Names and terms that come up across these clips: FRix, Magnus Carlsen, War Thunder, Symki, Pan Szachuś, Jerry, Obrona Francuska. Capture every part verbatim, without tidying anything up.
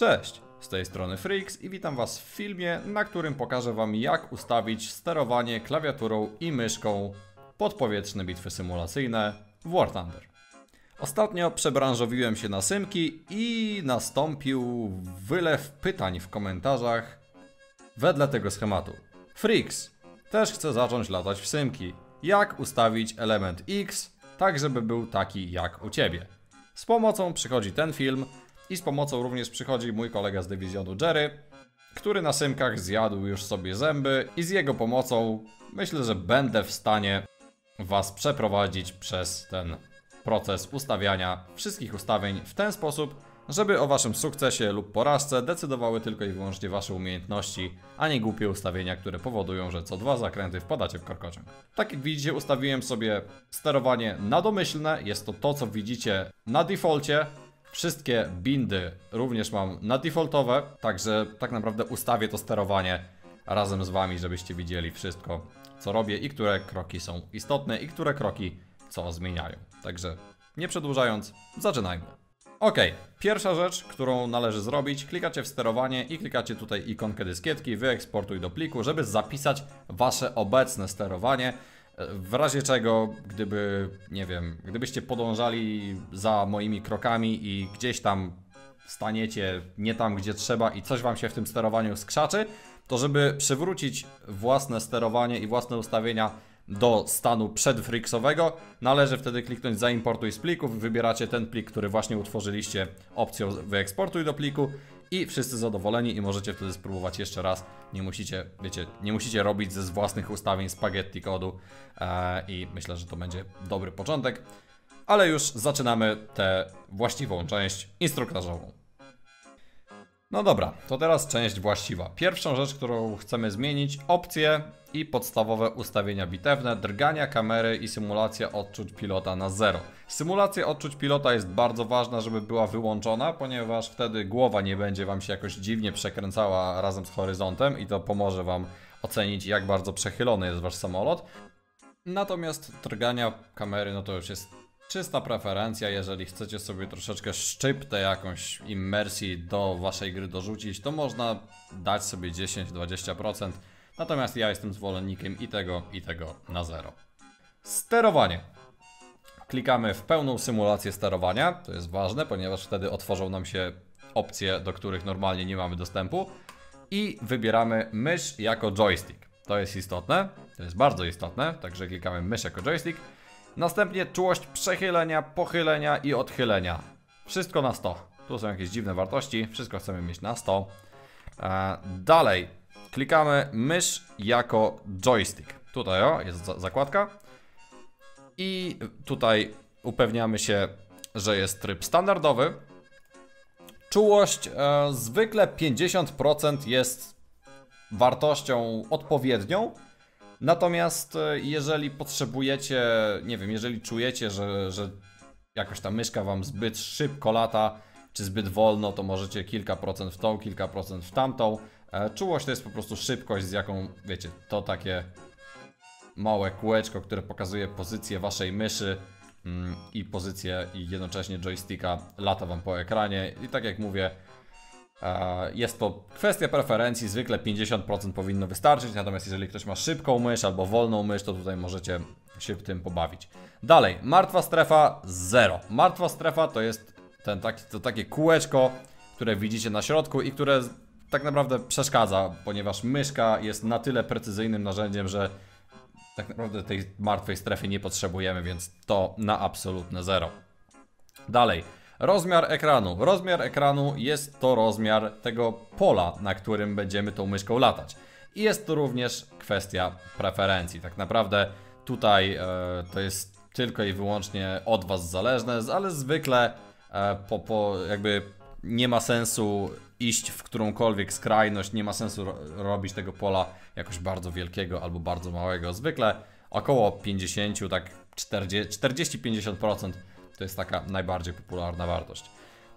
Cześć, z tej strony FRix i witam Was w filmie, na którym pokażę Wam, jak ustawić sterowanie klawiaturą i myszką podpowietrzne bitwy symulacyjne w War Thunder. Ostatnio przebranżowiłem się na Symki i nastąpił wylew pytań w komentarzach wedle tego schematu. FRix, też chcę zacząć latać w Symki. Jak ustawić element X, tak żeby był taki jak u Ciebie? Z pomocą przychodzi ten film i z pomocą również przychodzi mój kolega z dywizjonu Jerry, który na Symkach zjadł już sobie zęby i z jego pomocą myślę, że będę w stanie Was przeprowadzić przez ten proces ustawiania wszystkich ustawień w ten sposób, żeby o Waszym sukcesie lub porażce decydowały tylko i wyłącznie Wasze umiejętności, a nie głupie ustawienia, które powodują, że co dwa zakręty wpadacie w korkociąg. Tak jak widzicie, ustawiłem sobie sterowanie na domyślne, jest to to, co widzicie na defaulcie. Wszystkie bindy również mam na defaultowe, także tak naprawdę ustawię to sterowanie razem z Wami, żebyście widzieli wszystko, co robię i które kroki są istotne i które kroki co zmieniają. Także nie przedłużając, zaczynajmy. Ok, pierwsza rzecz, którą należy zrobić, klikacie w sterowanie i klikacie tutaj ikonkę dyskietki, wyeksportuj do pliku, żeby zapisać Wasze obecne sterowanie. W razie czego, gdyby, nie wiem, gdybyście podążali za moimi krokami i gdzieś tam staniecie nie tam, gdzie trzeba i coś Wam się w tym sterowaniu skrzaczy, to żeby przywrócić własne sterowanie i własne ustawienia do stanu przedfriksowego, należy wtedy kliknąć zaimportuj z plików, wybieracie ten plik, który właśnie utworzyliście opcją wyeksportuj do pliku i wszyscy zadowoleni i możecie wtedy spróbować jeszcze raz. Nie musicie, wiecie, nie musicie robić ze własnych ustawień spaghetti kodu eee, i myślę, że to będzie dobry początek, ale już zaczynamy tę właściwą część instruktażową. No dobra, to teraz część właściwa. Pierwszą rzecz, którą chcemy zmienić, opcje i podstawowe ustawienia bitewne, drgania kamery i symulacja odczuć pilota na zero. Symulacja odczuć pilota jest bardzo ważna, żeby była wyłączona, ponieważ wtedy głowa nie będzie Wam się jakoś dziwnie przekręcała razem z horyzontem i to pomoże Wam ocenić, jak bardzo przechylony jest Wasz samolot. Natomiast drgania kamery, no to już jest czysta preferencja, jeżeli chcecie sobie troszeczkę szczyptę jakąś immersji do Waszej gry dorzucić, to można dać sobie dziesięć do dwudziestu procent, natomiast ja jestem zwolennikiem i tego, i tego na zero. Sterowanie. Klikamy w pełną symulację sterowania, to jest ważne, ponieważ wtedy otworzą nam się opcje, do których normalnie nie mamy dostępu i wybieramy mysz jako joystick. To jest istotne, to jest bardzo istotne, także klikamy mysz jako joystick. Następnie czułość przechylenia, pochylenia i odchylenia. Wszystko na sto. Tu są jakieś dziwne wartości, wszystko chcemy mieć na sto. Eee, dalej klikamy mysz jako joystick. Tutaj o, jest za zakładka. I tutaj upewniamy się, że jest tryb standardowy. Czułość e, zwykle pięćdziesiąt procent jest wartością odpowiednią. Natomiast jeżeli potrzebujecie, nie wiem, jeżeli czujecie, że, że jakoś ta myszka Wam zbyt szybko lata, czy zbyt wolno, to możecie kilka procent w tą, kilka procent w tamtą. Czułość to jest po prostu szybkość, z jaką, wiecie, to takie małe kółeczko, które pokazuje pozycję Waszej myszy i pozycję i jednocześnie joysticka, lata Wam po ekranie i tak jak mówię, jest to kwestia preferencji, zwykle pięćdziesiąt procent powinno wystarczyć, natomiast jeżeli ktoś ma szybką mysz albo wolną mysz, to tutaj możecie się tym pobawić. Dalej, martwa strefa zero. Martwa strefa to jest ten taki, to takie kółeczko, które widzicie na środku i które tak naprawdę przeszkadza, ponieważ myszka jest na tyle precyzyjnym narzędziem, że tak naprawdę tej martwej strefy nie potrzebujemy, więc to na absolutne zero. Dalej. Rozmiar ekranu. Rozmiar ekranu jest to rozmiar tego pola, na którym będziemy tą myszką latać. I jest to również kwestia preferencji. Tak naprawdę tutaj e, to jest tylko i wyłącznie od Was zależne, ale zwykle e, po, po jakby nie ma sensu iść w którąkolwiek skrajność, nie ma sensu ro robić tego pola jakoś bardzo wielkiego albo bardzo małego. Zwykle około pięćdziesiąt, tak czterdzieści do pięćdziesięciu procent. To jest taka najbardziej popularna wartość.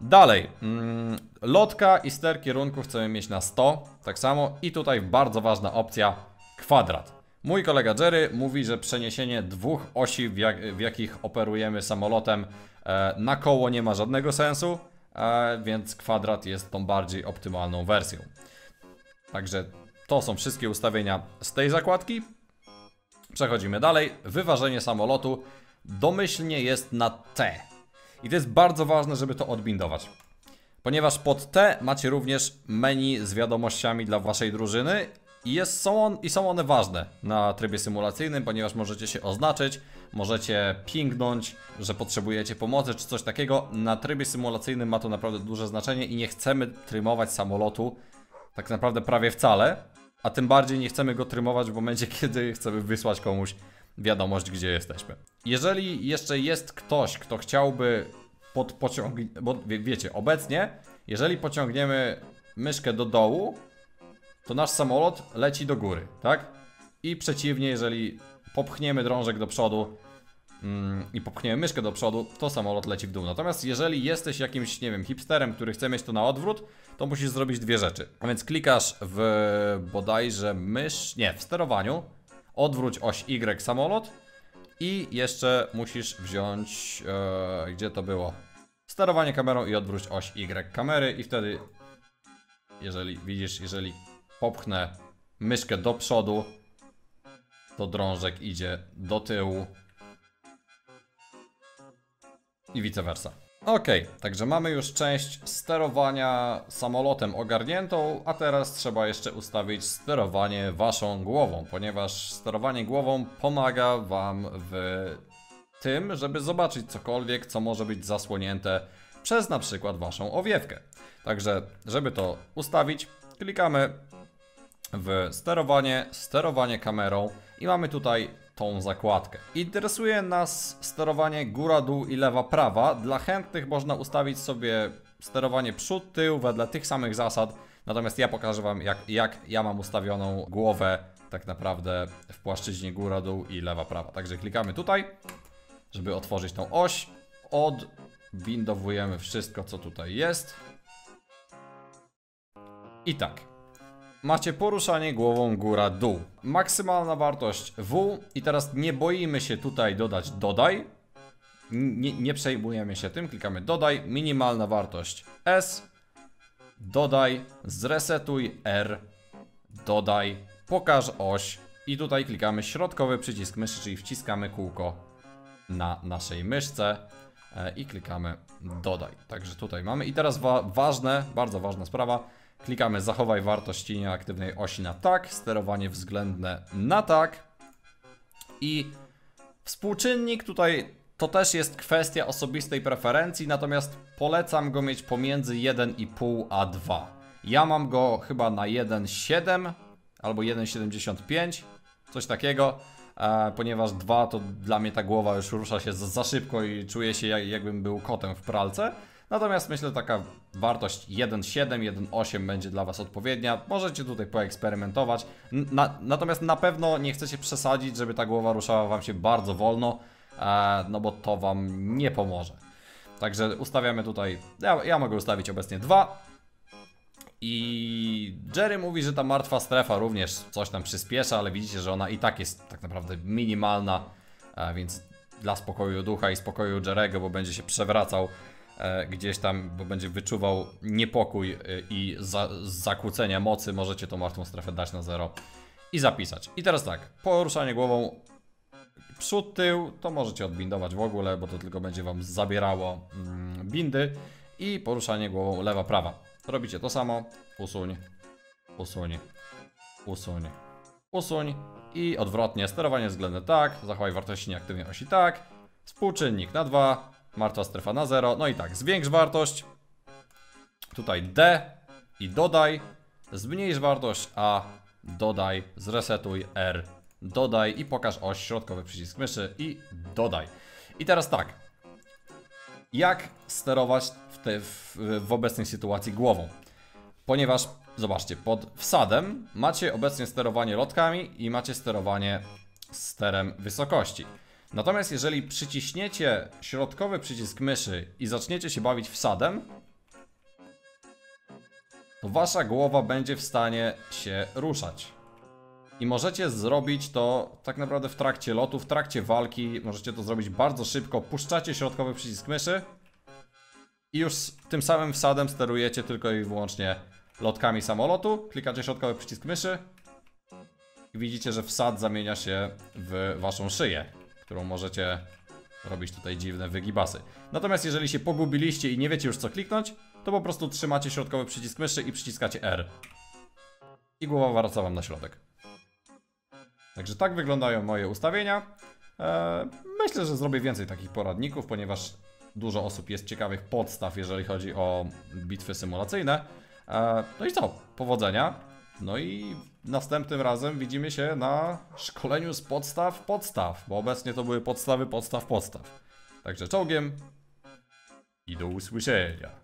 Dalej, mm, lotka i ster kierunku chcemy mieć na sto, tak samo. I tutaj bardzo ważna opcja, kwadrat. Mój kolega Jerry mówi, że przeniesienie dwóch osi, w, jak, w jakich operujemy samolotem, e, na koło nie ma żadnego sensu. więc kwadrat jest tą bardziej optymalną wersją. Także to są wszystkie ustawienia z tej zakładki. Przechodzimy dalej. Wyważenie samolotu domyślnie jest na T. I to jest bardzo ważne, żeby to odbindować. Ponieważ pod T macie również menu z wiadomościami dla waszej drużyny. I, jest, są, on, I są one ważne na trybie symulacyjnym, ponieważ możecie się oznaczyć, możecie pingnąć, że potrzebujecie pomocy czy coś takiego. Na trybie symulacyjnym ma to naprawdę duże znaczenie i nie chcemy trymować samolotu tak naprawdę prawie wcale, a tym bardziej nie chcemy go trymować w momencie, kiedy chcemy wysłać komuś wiadomość, gdzie jesteśmy. Jeżeli jeszcze jest ktoś, kto chciałby pod pociągnięcie, bo wie, wiecie, obecnie, jeżeli pociągniemy myszkę do dołu, to nasz samolot leci do góry, tak? I przeciwnie, jeżeli popchniemy drążek do przodu yy, i popchniemy myszkę do przodu, to samolot leci w dół. Natomiast jeżeli jesteś jakimś, nie wiem, hipsterem, który chce mieć to na odwrót, to musisz zrobić dwie rzeczy. A więc klikasz w bodajże mysz... nie, w sterowaniu. Odwróć oś Y samolot i jeszcze musisz wziąć... Yy, gdzie to było? Sterowanie kamerą i odwróć oś Y kamery i wtedy... Jeżeli, widzisz, jeżeli... popchnę myszkę do przodu, to drążek idzie do tyłu i vice versa. Ok, także mamy już część sterowania samolotem ogarniętą, a teraz trzeba jeszcze ustawić sterowanie waszą głową, ponieważ sterowanie głową pomaga wam w tym, żeby zobaczyć cokolwiek, co może być zasłonięte przez na przykład waszą owiewkę. Także, żeby to ustawić, klikamy w sterowanie, sterowanie kamerą i mamy tutaj tą zakładkę. Interesuje nas sterowanie góra, dół i lewa, prawa. Dla chętnych można ustawić sobie sterowanie przód, tył wedle tych samych zasad. Natomiast ja pokażę wam, jak, jak ja mam ustawioną głowę tak naprawdę w płaszczyźnie góra, dół i lewa, prawa. Także klikamy tutaj, żeby otworzyć tą oś. Odbindowujemy wszystko, co tutaj jest. I tak. Macie poruszanie głową góra-dół. Maksymalna wartość W i teraz nie boimy się tutaj dodać dodaj. Nie, nie przejmujemy się tym, klikamy dodaj. Minimalna wartość S. Dodaj. Zresetuj R. Dodaj. Pokaż oś. I tutaj klikamy środkowy przycisk myszy, czyli wciskamy kółko na naszej myszce. I klikamy dodaj. Także tutaj mamy. I teraz wa- ważne, bardzo ważna sprawa. Klikamy zachowaj wartość cienia aktywnej osi na tak, sterowanie względne na tak i współczynnik tutaj to też jest kwestia osobistej preferencji, natomiast polecam go mieć pomiędzy jeden i pół a dwa. Ja mam go chyba na jeden przecinek siedem albo jeden przecinek siedemdziesiąt pięć, coś takiego, e, ponieważ dwa to dla mnie ta głowa już rusza się za, za szybko i czuję się jak, jakbym był kotem w pralce. Natomiast myślę, że taka wartość jeden przecinek siedem, jeden przecinek osiem będzie dla was odpowiednia. Możecie tutaj poeksperymentować. Na, natomiast na pewno nie chcecie przesadzić, żeby ta głowa ruszała wam się bardzo wolno, e, no bo to wam nie pomoże. Także ustawiamy tutaj, ja, ja mogę ustawić obecnie dwa. I Jerry mówi, że ta martwa strefa również coś tam przyspiesza, ale widzicie, że ona i tak jest tak naprawdę minimalna, e, więc dla spokoju ducha i spokoju Jerry'ego, bo będzie się przewracał gdzieś tam, bo będzie wyczuwał niepokój i za, zakłócenia mocy, możecie tą martwą strefę dać na zero i zapisać. I teraz tak, poruszanie głową przód, tył, to możecie odbindować w ogóle, bo to tylko będzie wam zabierało mm, bindy. I poruszanie głową lewa, prawa. Robicie to samo, usuń, usuń, usuń, usuń i odwrotnie, sterowanie względne tak, zachowaj wartości nieaktywnej osi tak, współczynnik na dwa, martwa strefa na zero, no i tak, zwiększ wartość, tutaj D i dodaj, zmniejsz wartość A, dodaj, zresetuj R, dodaj i pokaż oś, środkowy przycisk myszy i dodaj. I teraz tak, jak sterować w, te, w, w obecnej sytuacji głową? Ponieważ, zobaczcie, pod wsadem macie obecnie sterowanie lotkami i macie sterowanie sterem wysokości. Natomiast jeżeli przyciśniecie środkowy przycisk myszy i zaczniecie się bawić wsadem, to wasza głowa będzie w stanie się ruszać. I możecie zrobić to tak naprawdę w trakcie lotu, w trakcie walki, możecie to zrobić bardzo szybko. Puszczacie środkowy przycisk myszy i już tym samym wsadem sterujecie tylko i wyłącznie lotkami samolotu. Klikacie środkowy przycisk myszy i widzicie, że wsad zamienia się w waszą szyję, którą możecie robić tutaj dziwne wygibasy. Natomiast jeżeli się pogubiliście i nie wiecie już co kliknąć, to po prostu trzymacie środkowy przycisk myszy i przyciskacie R i głowa wraca wam na środek. Także tak wyglądają moje ustawienia. eee, Myślę, że zrobię więcej takich poradników, ponieważ dużo osób jest ciekawych podstaw, jeżeli chodzi o bitwy symulacyjne. eee, No i co? Powodzenia. No i następnym razem widzimy się na szkoleniu z podstaw podstaw, bo obecnie to były podstawy podstaw podstaw. Także czołgiem i do usłyszenia.